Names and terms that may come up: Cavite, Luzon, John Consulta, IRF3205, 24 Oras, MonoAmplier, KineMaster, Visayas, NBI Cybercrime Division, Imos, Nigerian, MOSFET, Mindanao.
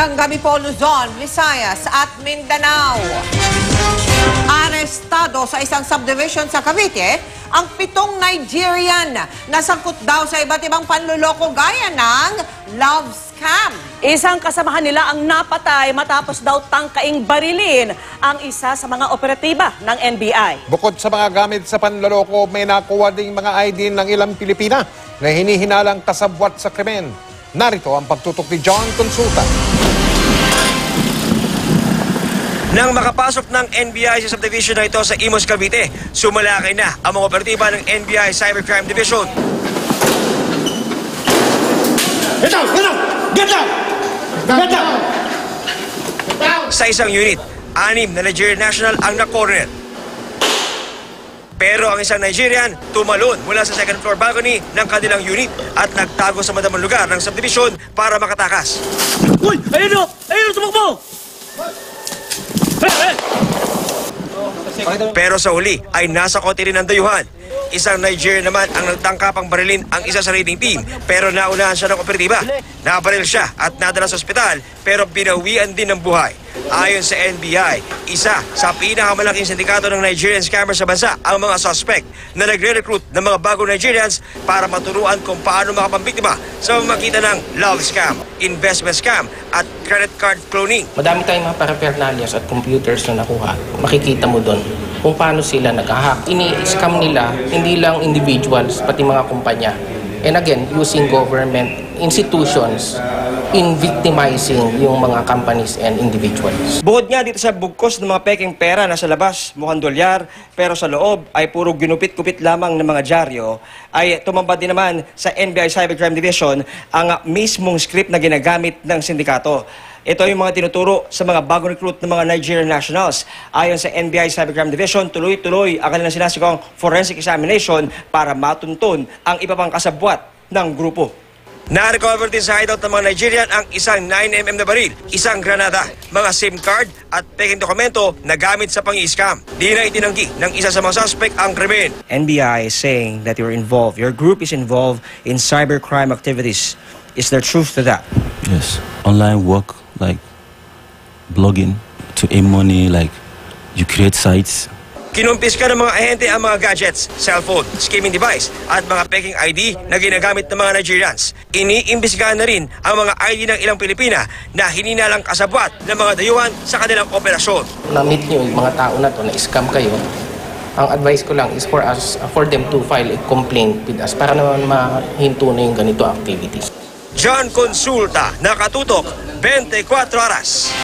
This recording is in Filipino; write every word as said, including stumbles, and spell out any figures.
Magandang gabi po, Luzon, Visayas at Mindanao. Arestado sa isang subdivision sa Cavite, ang pitong Nigerian na sangkot daw sa iba't ibang panluloko gaya ng love scam. Isang kasamahan nila ang napatay matapos daw tangkaing barilin ang isa sa mga operatiba ng N B I. Bukod sa mga gamit sa panluloko, may nakuha ding mga I D ng ilang Pilipina na hinihinalang kasabwat sa krimen. Narito ang pagtutok ni John Consulta. Nang makapasok ng N B I sa subdivision na ito sa Imos, Cavite, sumalakay na ang mga operatiba ng N B I Cybercrime Division. Get down! Get down! Get down! Get down! Sa isang unit, anim na Nigerian national ang na-corner. Pero ang isang Nigerian tumalon mula sa second floor balcony ng kanilang unit at nagtago sa madamang lugar ng subdivision para makatakas. Uy! Ayun o! Ayun! Tumakbo! Pero sa huli ay nasa kote rin ang dayuhan. Isang Nigerian naman ang nagtangkapang barilin ang isa sa raiding team pero naunahan siya ng operatiba. Nabaril siya at nadala sa ospital pero binawian din ng buhay. Ayon sa N B I, isa sa pinakamalaking sindikato ng Nigerian scammers sa bansa ang mga suspect na nagre-recruit ng mga bagong Nigerians para maturuan kung paano makapambiktima sa pamamagitan ng love scam, investment scam at credit card cloning. Madami tayong mga paraphernalias at computers na nakuha. Makikita mo doon kung paano sila nag-hack. Ini-scam nila hindi lang individuals, pati mga kumpanya. And again, using government institutions in victimizing yung mga companies and individuals. Bukod nga dito sa bugkos ng mga peking pera na sa labas, mukhang dolyar, pero sa loob ay puro ginupit-kupit lamang ng mga dyaryo, ay tumambad din naman sa N B I Cybercrime Division ang mismong script na ginagamit ng sindikato. Ito yung mga tinuturo sa mga bagong recruit ng mga Nigerian nationals. Ayon sa N B I Cybercrime Division, tuloy-tuloy ang kanilang sinasikong forensic examination para matuntun ang iba pang kasabwat ng grupo. Na-recover din sa hideout ng mga Nigerian ang isang nine mm na baril, isang granada, mga SIM card at peking dokumento na gamit sa pang-i-scam. Di na itinanggi ng isa sa mga suspect ang krimen. N B I is saying that you're involved, your group is involved in cybercrime activities. Is there truth to that? Yes. Online work like blogging to earn money, like you create sites. Kinumpiska ng mga ahente ang mga gadgets, cellphone, skimming device at mga peking I D na ginagamit ng mga Nigerians. Iniimbestigahan na rin ang mga I D ng ilang Pilipina na hininalang kasabwat ng mga dayuhan sa kanilang operasyon. Na-meet niyo yung mga tao na to na scam kayo. Ang advice ko lang is for us, for them to file a complaint with us para naman mahinto na yung ganito activities. John Consulta, nakatutok, twenty-four Oras.